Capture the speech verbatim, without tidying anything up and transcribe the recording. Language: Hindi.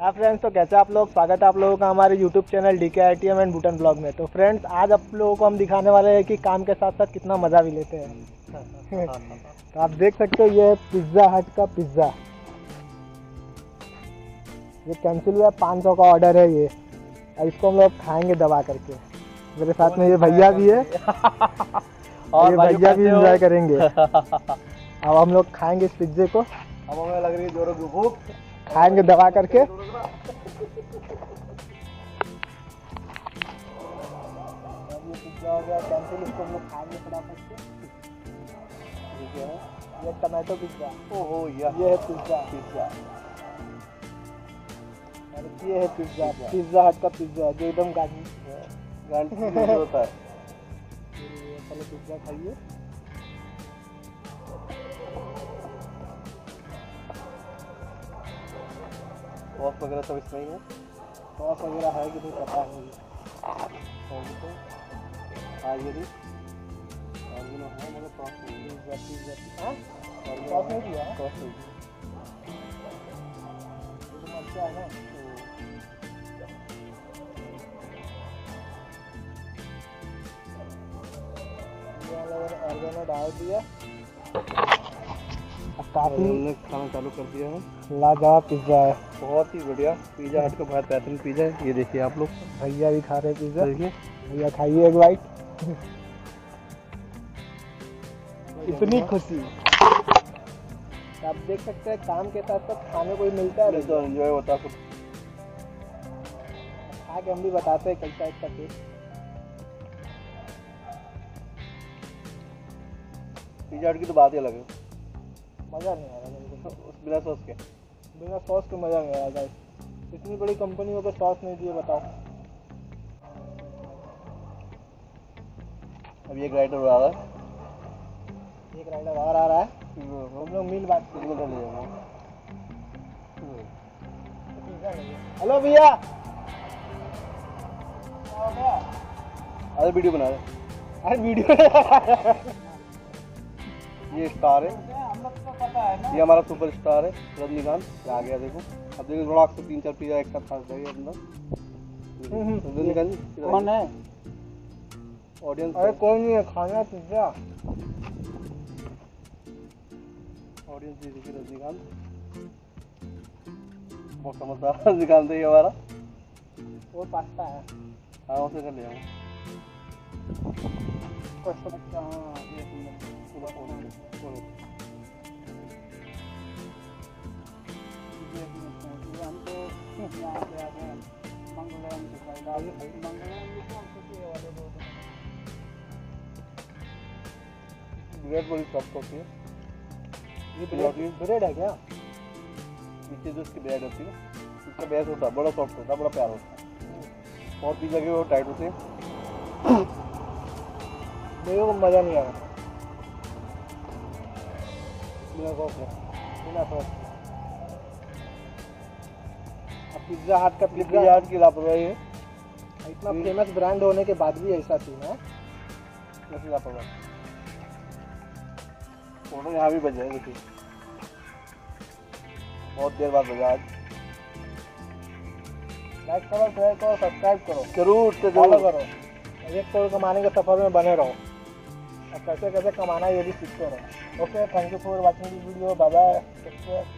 हाँ फ्रेंड्स, तो कैसे आप लोग, स्वागत है आप लोगों का हमारे YouTube channel D K I T M and बूटन ब्लॉग में। तो फ्रेंड्स, आज आप लोगों को हम दिखाने वाले हैं कि काम के साथ साथ कितना मज़ा भी लेते हैं। तो आप देख सकते हो, ये पिज़्ज़ा हट का पिज़्ज़ा, ये कैंसिल हुआ, पाँच सौ का ऑर्डर है ये, और इसको हम लोग खाएँगे दबा करके। मेरे साथ में ये भैया भी है और ये भैया भी इंजॉय करेंगे। अब हम लोग खाएँगे इस पिज्जे को, अब हमें लग रही है जोरों की भूख, खाएंगे दबा करके। ये टमाटो पिज्जा, ओहो ये है पिज्जा पिज्जा ये है पिज्जा पिज्जा हट का पिज्जा, जो एकदम गाड़ी गाड़ी होता है। पहले पिज्जा खाइए, सॉस वगैरह सब इसमें ही है, सॉस वगैरह है कि नहीं पता है। ये भी ऑरिजिनल है मगर सॉस नहीं है, सॉस नहीं दिया, सॉस नहीं दिया, अच्छा है। ऑरिजिनल डाल दिया, हमने खाना चालू कर दिया है। लाजवाब पिज्जा है, बहुत ही बढ़िया पिज्जा हट का, बहुत बेहतरीन पिज्जा है। ये देखिए आप लोग, भैया भी खा रहे हैं पिज्जा। देखिए भैया, खाइए एक बाइट। इतनी खुशी आप देख सकते हैं, काम के साथ साथ खाने को ही मिलता है, तो एंजॉय होता है। आगे हम भी बताते हैं कैसा इसका टेस्ट। पिज्जा हट की तो बात ही अलग है, मज़ा नहीं आ रहा उस बिना सॉस के, बिना सॉस के मज़ा नहीं आ रहा। गाइस, इतनी बड़ी कंपनी होकर सॉस नहीं दिए, बताओ। अब ये ग्राइंडर आ रहा है, एक ग्राइंडर और आ रहा है, हम लोग मिल बात कर लेंगे। हेलो भैया, अरे वीडियो बना रहे, अरे वीडियो। ये स्टार है, पता है ना? ये हमारा सुपर स्टार है रजनीकांत, आ गया देखो। अब देखो थोड़ा आपसे तीन चार पिज्जा एक साथ खा जाइए अंदर। रजनीकांत कौन है ऑडियंस? अरे कोई नहीं है, खाना पिज्जा ऑडियंस जी। देखिए रजनीकांत बहुत समझदार, रजनीकांत है ये हमारा। वो पास्ता है, हाँ उसे कर लिया हूँ। ब्रेड बड़ी सॉफ्ट होती है, ये ब्रेड है क्या? नीचे जो उसकी ब्रेड होती है, इसका बेस होता है बड़ा सॉफ्ट होता है, बड़ा प्यार होता है, और पिज्जा के वो टाइट होते हैं। मेरे को मज़ा नहीं आया बिना सॉस के, बिना सॉस। पिज्जा हट का पिज्जा हट की लापरवाही है, इतना फेमस ब्रांड होने के बाद भी ऐसा सीन है, ऐसी लापरवाही। फोटो यहाँ भी बजा है, देखिए बहुत देर बाद बजा। आज लाइक करो, शेयर करो, सब्सक्राइब करो, जरूर से फॉलो करो, एक करोड़ कमाने के सफर में बने रहो, और कैसे कैसे कमाना ये भी सीखते रहो। Okay, thank you for watching this video, bye bye.